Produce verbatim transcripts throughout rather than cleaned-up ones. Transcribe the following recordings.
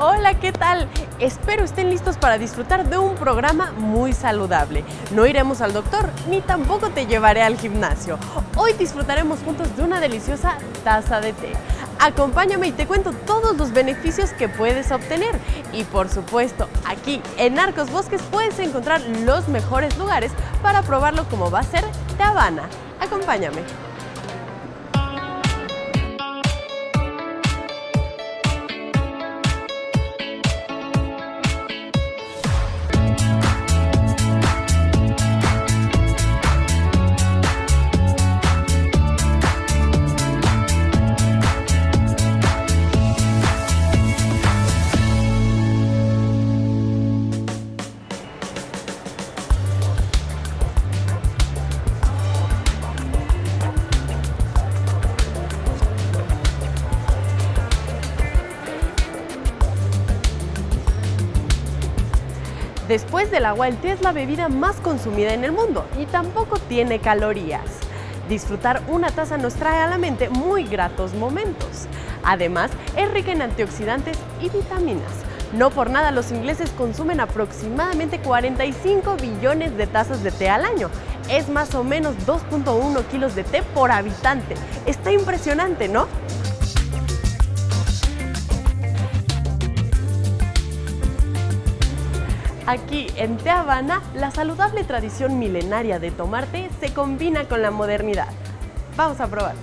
Hola, ¿qué tal? Espero estén listos para disfrutar de un programa muy saludable. No iremos al doctor ni tampoco te llevaré al gimnasio. Hoy disfrutaremos juntos de una deliciosa taza de té. Acompáñame y te cuento todos los beneficios que puedes obtener. Y por supuesto, aquí en Arcos Bosques puedes encontrar los mejores lugares para probarlo como va a ser Teavana. Acompáñame. Después del agua, el té es la bebida más consumida en el mundo y tampoco tiene calorías. Disfrutar una taza nos trae a la mente muy gratos momentos. Además, es rica en antioxidantes y vitaminas. No por nada los ingleses consumen aproximadamente cuarenta y cinco billones de tazas de té al año. Es más o menos dos punto uno kilos de té por habitante. Está impresionante, ¿no? Aquí en Teavana, la saludable tradición milenaria de tomar té se combina con la modernidad. Vamos a probarlos.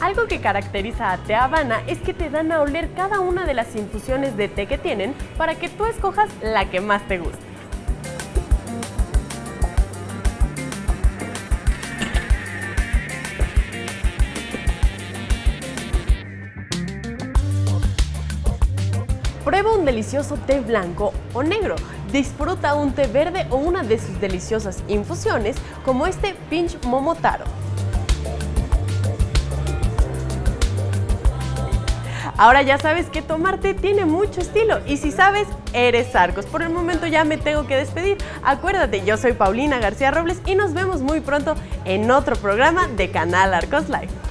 Algo que caracteriza a Teavana es que te dan a oler cada una de las infusiones de té que tienen para que tú escojas la que más te guste. Prueba un delicioso té blanco o negro, disfruta un té verde o una de sus deliciosas infusiones como este Pinch Momotaro. Ahora ya sabes que tomar té tiene mucho estilo y si sabes, eres Arcos. Por el momento ya me tengo que despedir. Acuérdate, yo soy Paulina García Robles y nos vemos muy pronto en otro programa de Canal Arcos Life.